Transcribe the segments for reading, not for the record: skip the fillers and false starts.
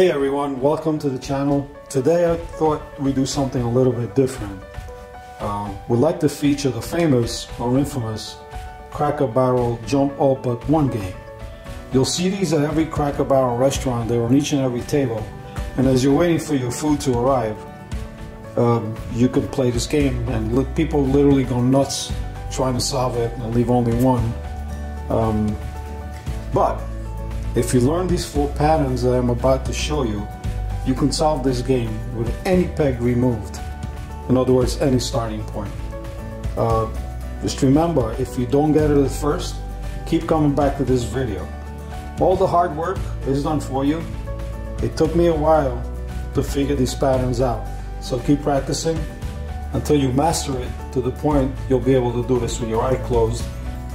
Hey everyone, welcome to the channel. Today I thought we'd do something a little bit different. We'd like to feature the famous or infamous Cracker Barrel Jump All But One game. You'll see these at every Cracker Barrel restaurant. They're on each and every table. And as you're waiting for your food to arrive, you can play this game, and people literally go nuts trying to solve it and leave only one. But if you learn these four patterns that I'm about to show you, you can solve this game with any peg removed. In other words, any starting point. Just remember, if you don't get it at first, keep coming back to this video. All the hard work is done for you. It took me a while to figure these patterns out. So keep practicing until you master it to the point you'll be able to do this with your eye closed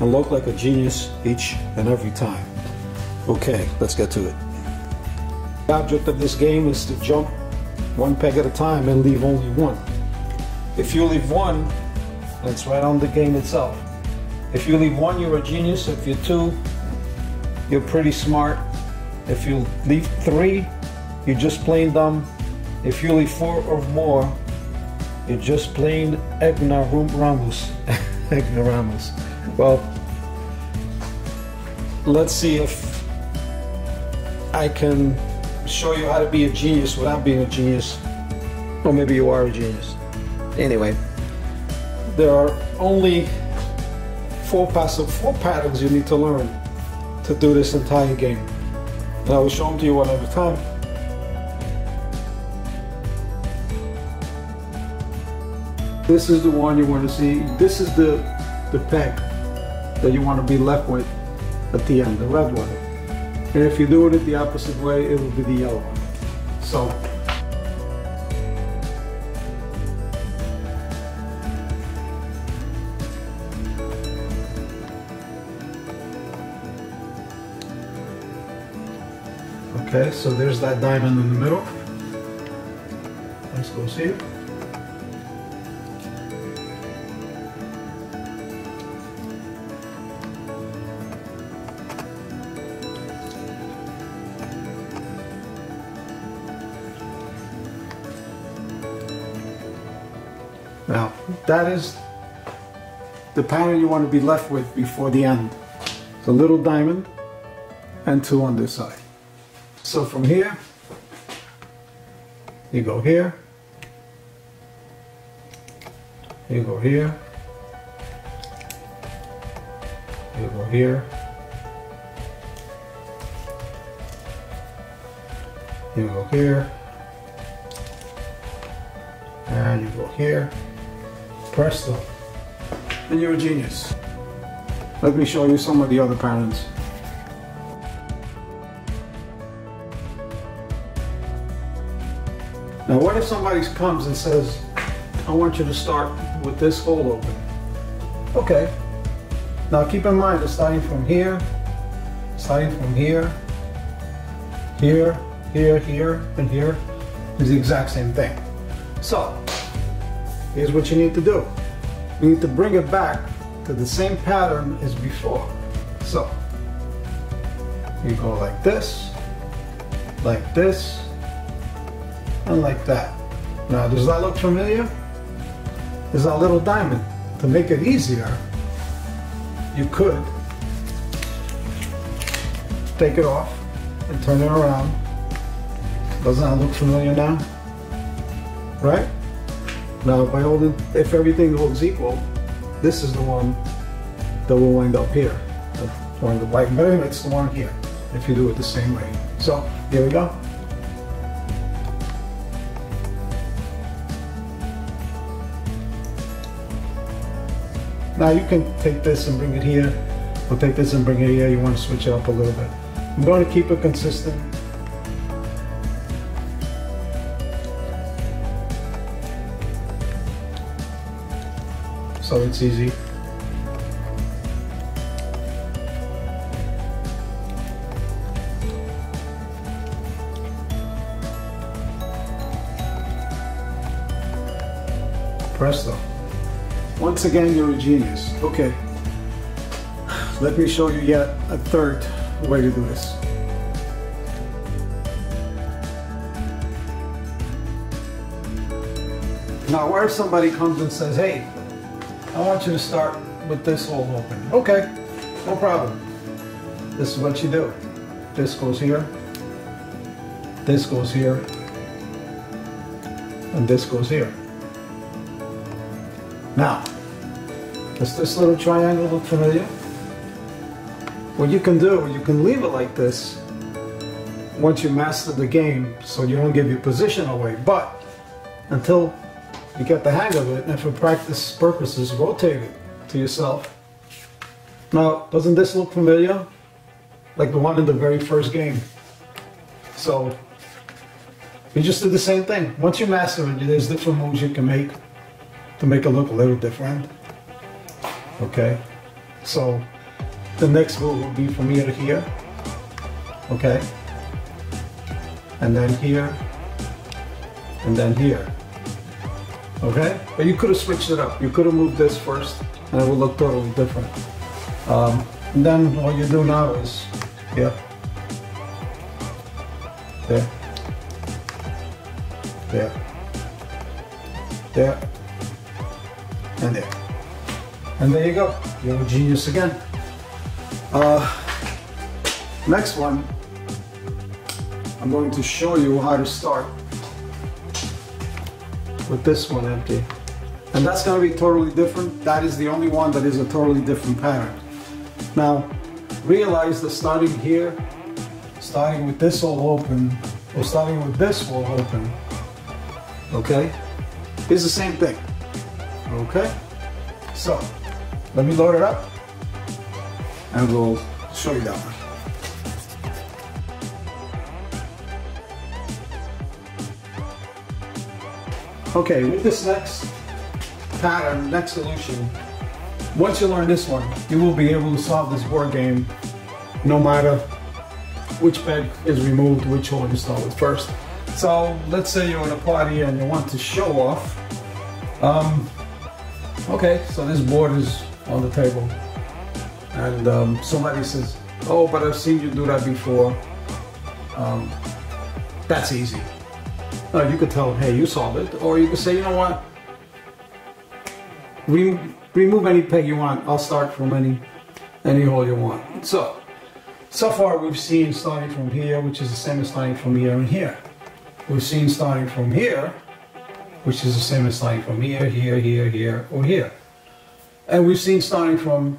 and look like a genius each and every time. Okay, let's get to it. The object of this game is to jump one peg at a time and leave only one. If you leave one, that's right on the game itself. If you leave one, you're a genius. If you're two, you're pretty smart. If you leave three, you're just plain dumb. If you leave four or more, you're just plain ignoramus. Ignoramus. Well, let's see if I can show you how to be a genius without being a genius. Or maybe you are a genius. Anyway, there are only four patterns you need to learn to do this entire game. And I will show them to you one at a time. This is the one you want to see. This is the peg that you want to be left with at the end, the red one. And if you do it the opposite way, it will be the yellow one. So, okay, so there's that diamond in the middle. Let's go see it. Now, that is the pattern you want to be left with before the end. The little diamond and two on this side. So from here, you go here, you go here, you go here, you go here, and you go here. Presto. And you're a genius. Let me show you some of the other patterns. Now, what if somebody comes and says, I want you to start with this hole open? Okay. Now keep in mind, starting from here, and here is the exact same thing. So, here's what you need to do. You need to bring it back to the same pattern as before. So, you go like this, and like that. Now, does that look familiar? There's that little diamond. To make it easier, you could take it off and turn it around. Doesn't that look familiar now? Right? Now, if everything looks equal, this is the one that will wind up here. Or the white button, it's the one here, if you do it the same way. So, here we go. Now you can take this and bring it here, or take this and bring it here. You want to switch it up a little bit. I'm going to keep it consistent. So it's easy. Presto. Once again, you're a genius. Okay. Let me show you yet a third way to do this. Now, where somebody comes and says, hey, I want you to start with this hole open. Okay, no problem. This is what you do. This goes here, this goes here, and this goes here. Now, does this little triangle look familiar? What you can do, you can leave it like this once you master the game so you don't give your position away, but until you get the hang of it, and for practice purposes, rotate it to yourself. Now, doesn't this look familiar? Like the one in the very first game. So, you just do the same thing. Once you master it, there's different moves you can make to make it look a little different. Okay? So, the next move will be from here to here. Okay? And then here. And then here. Okay? But you could have switched it up. You could have moved this first, and it would look totally different. And then all you do now is here, there, there, there, and there. And there you go. You're a genius again. Next one, I'm going to show you how to start with this one empty. And that's going to be totally different. That is the only one that is a totally different pattern. Now, realize that starting here, starting with this hole open, or starting with this hole open, okay, is the same thing, okay? So, let me load it up, and we'll show you that one. Okay, with this next pattern, next solution, once you learn this one, you will be able to solve this board game no matter which peg is removed, which hole you start with first. So let's say you're in a party and you want to show off. Okay, so this board is on the table and somebody says, oh, but I've seen you do that before. That's easy. Now, you could tell them, hey, you solved it, or you could say, you know what, remove any peg you want. I'll start from any hole you want. So far we've seen starting from here, which is the same as starting from here and here. We've seen starting from here, which is the same as starting from here, here, here, here, or here. And we've seen starting from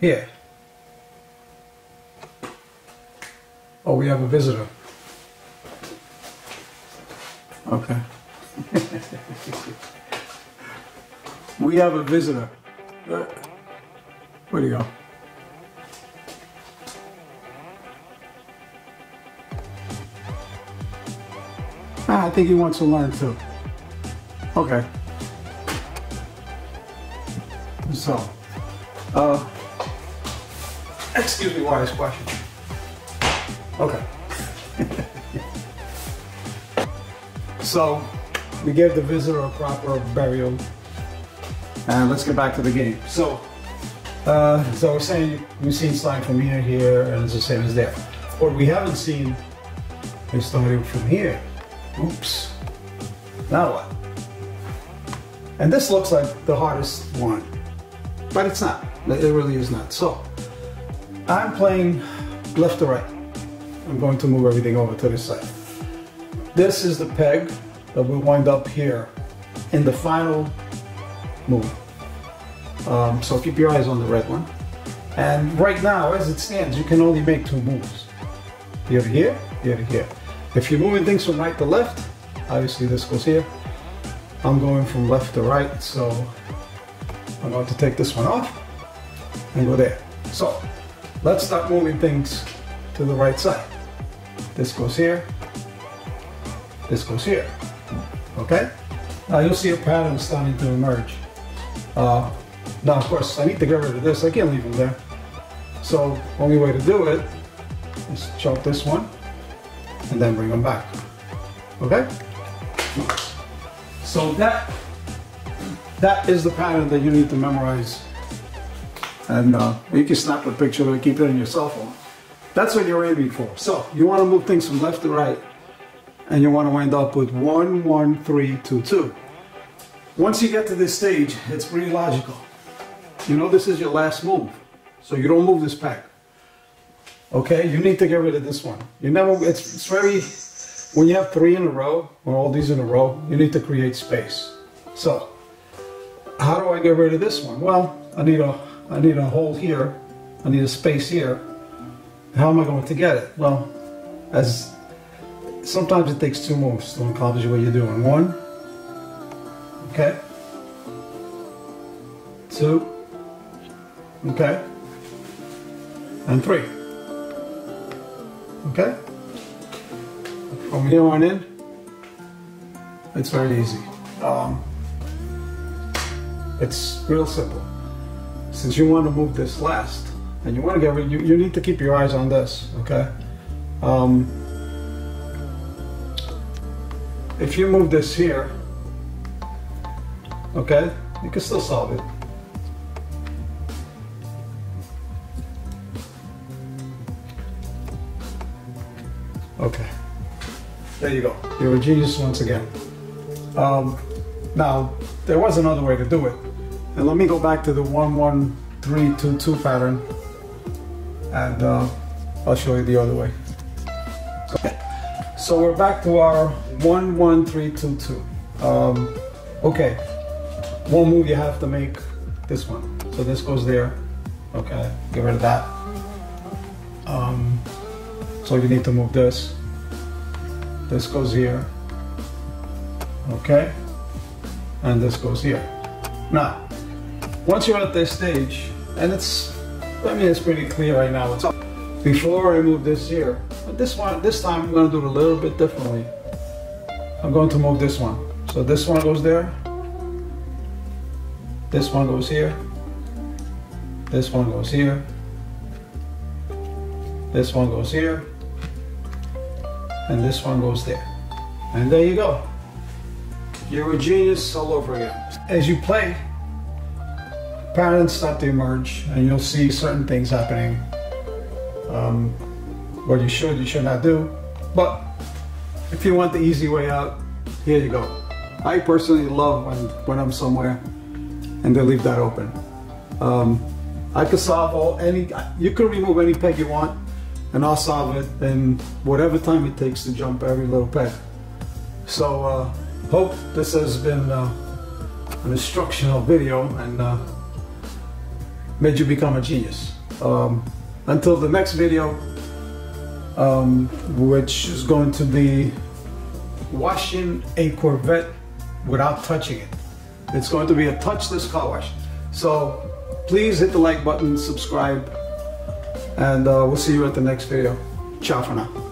here. Oh, we have a visitor. Okay. We have a visitor. Where'd he go? Ah, I think he wants to learn too. Okay. So, excuse me while I squash it. Okay. So, we gave the visitor a proper burial. And let's get back to the game. So we're saying we've seen starting from here, here, and it's the same as there. What we haven't seen is starting from here. Oops. Now what? And this looks like the hardest one, but it's not. It really is not. So I'm playing left to right. I'm going to move everything over to this side. This is the peg that will wind up here in the final move. So keep your eyes on the red one. And right now, as it stands, you can only make two moves. Here to here, here to here. If you're moving things from right to left, obviously this goes here. I'm going from left to right, so I'm going to take this one off and go there. So let's start moving things to the right side. This goes here, this goes here, okay? Now you'll see a pattern starting to emerge. Now, of course, I need to get rid of this. I can't leave them there. So, only way to do it is chop this one and then bring them back. Okay? So that is the pattern that you need to memorize. And you can snap a picture of it, keep it in your cell phone. That's what you're aiming for. So, you want to move things from left to right, and you want to wind up with 1, 1, 3, 2, 2. Once you get to this stage, it's pretty logical. You know this is your last move, so you don't move this pack. Okay, you need to get rid of this one. You never, it's very, when you have three in a row, or all these in a row, you need to create space. So, how do I get rid of this one? Well, I need a hole here, I need a space here. How am I going to get it? Well, as sometimes it takes two moves to accomplish what you're doing. One, okay, two, okay, and three. Okay? From here on in, it's very easy. It's real simple. Since you want to move this last, and you want to get rid, you need to keep your eyes on this, okay? If you move this here, okay, you can still solve it. Okay, there you go. You're a genius once again. Now, there was another way to do it. And let me go back to the 1-1-3-2-2 pattern, and I'll show you the other way. Okay. So we're back to our 1-1-3-2-2. Okay, one move you have to make, this one. So this goes there, okay, get rid of that. So you need to move this. This goes here, okay, and this goes here. Now, once you're at this stage, and it's, I mean, it's pretty clear right now. It's up. Before I move this here, but this one, this time I'm going to do it a little bit differently. I'm going to move this one. So this one goes there. This one goes here. This one goes here. This one goes here. And this one goes there. And there you go. You're a genius all over again. As you play, patterns start to emerge, and you'll see certain things happening. What you should not do. But if you want the easy way out, here you go. I personally love when I'm somewhere and they leave that open. I could solve you could remove any peg you want, and I'll solve it in whatever time it takes to jump every little peg. So hope this has been an instructional video and made you become a genius. Until the next video, which is going to be washing a Corvette without touching it. It's going to be a touchless car wash. So please hit the like button, subscribe, and we'll see you at the next video. Ciao for now.